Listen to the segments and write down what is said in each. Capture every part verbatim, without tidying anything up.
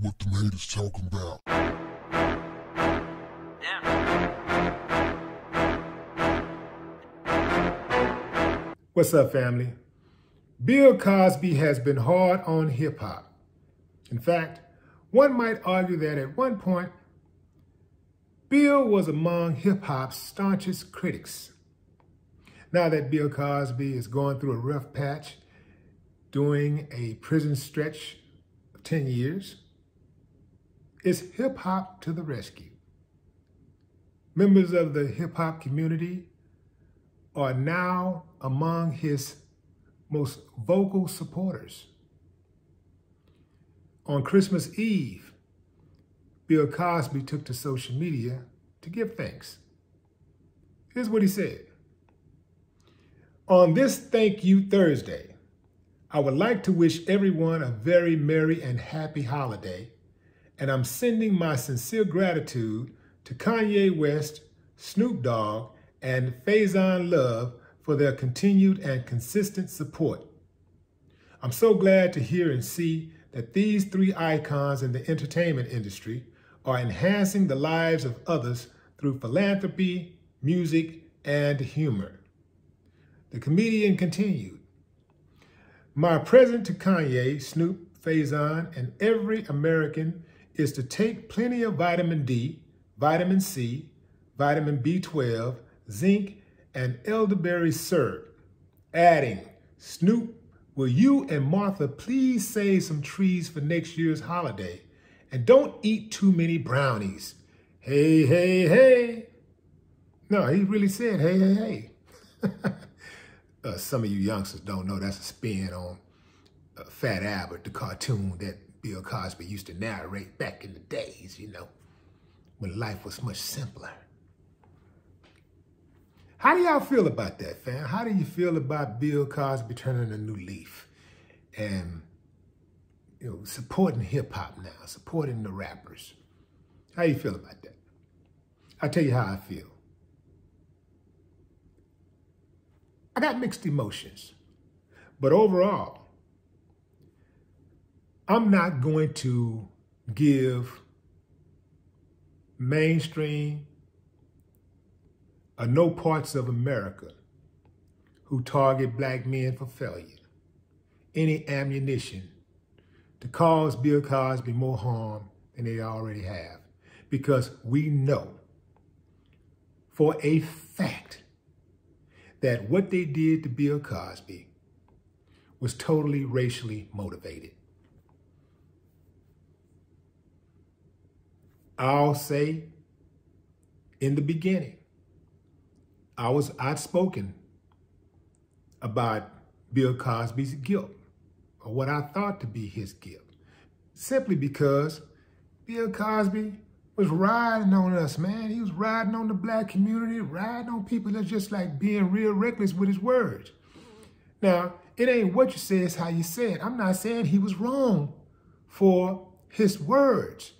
what the haters talking about. Yeah. What's up, family? Bill Cosby has been hard on hip-hop. In fact, one might argue that at one point, Bill was among hip-hop's staunchest critics. Now that Bill Cosby is going through a rough patch, doing a prison stretch of ten years, it's hip-hop to the rescue. Members of the hip-hop community are now among his most vocal supporters. On Christmas Eve, Bill Cosby took to social media to give thanks. Here's what he said. On this Thank You Thursday, I would like to wish everyone a very merry and happy holiday, and I'm sending my sincere gratitude to Kanye West, Snoop Dogg, and Faizon Love for their continued and consistent support. I'm so glad to hear and see that these three icons in the entertainment industry are enhancing the lives of others through philanthropy, music, and humor. The comedian continued, my present to Kanye, Snoop, Faizon, and every American is to take plenty of vitamin D, vitamin C, vitamin B twelve, zinc, and elderberry syrup, adding, Snoop, will you and Martha please save some trees for next year's holiday? And don't eat too many brownies. Hey, hey, hey. No, he really said, hey, hey, hey. uh, some of you youngsters don't know that's a spin on uh, Fat Albert, the cartoon that Bill Cosby used to narrate back in the days, you know, when life was much simpler. How do y'all feel about that, fam? How do you feel about Bill Cosby turning a new leaf and, you know, supporting hip-hop now, supporting the rappers? How you feel about that? I'll tell you how I feel. I got mixed emotions, but overall, I'm not going to give mainstream or no parts of America who target black men for failure any ammunition to cause Bill Cosby more harm than they already have, because we know for a fact that what they did to Bill Cosby was totally racially motivated. I'll say in the beginning, I was outspoken about Bill Cosby's guilt, or what I thought to be his guilt, simply because Bill Cosby was riding on us, man. He was riding on the black community, riding on people that's just like being real reckless with his words. Now, it ain't what you say, it's how you say it. I'm not saying he was wrong for his words.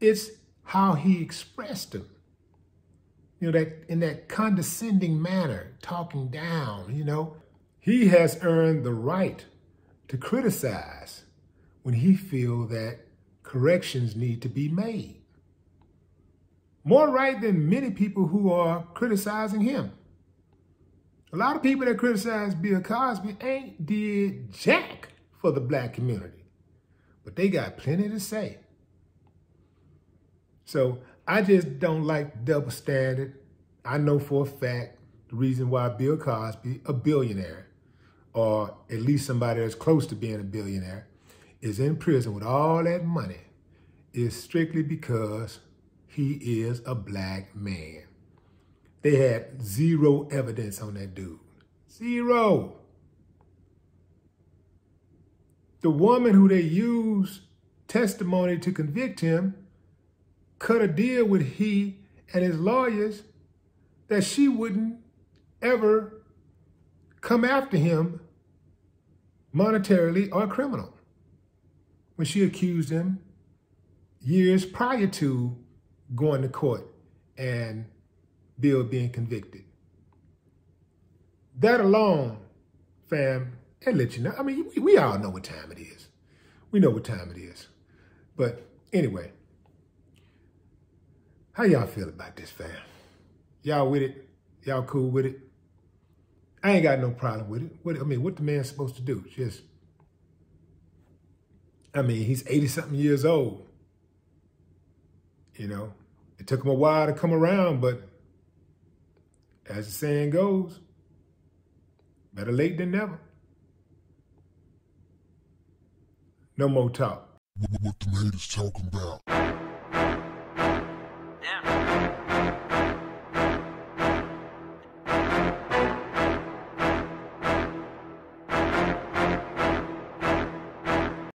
It's how he expressed them. You know, that in that condescending manner, talking down, you know. He has earned the right to criticize when he feels that corrections need to be made. More right than many people who are criticizing him. A lot of people that criticize Bill Cosby ain't did jack for the black community, but they got plenty to say. So I just don't like double standard. I know for a fact the reason why Bill Cosby, a billionaire, or at least somebody that's close to being a billionaire, is in prison with all that money is strictly because he is a black man. They had zero evidence on that dude. Zero. The woman who they used testimony to convict him cut a deal with he and his lawyers that she wouldn't ever come after him monetarily or criminal when she accused him years prior to going to court and Bill being convicted. That alone, fam, that let you know. I mean, we all know what time it is. We know what time it is. But anyway, how y'all feel about this, fam? Y'all with it? Y'all cool with it? I ain't got no problem with it. What I mean, what the man's supposed to do? Just, I mean, he's eighty-something years old. You know, it took him a while to come around, but as the saying goes, better late than never. No more talk. What the man is talking about.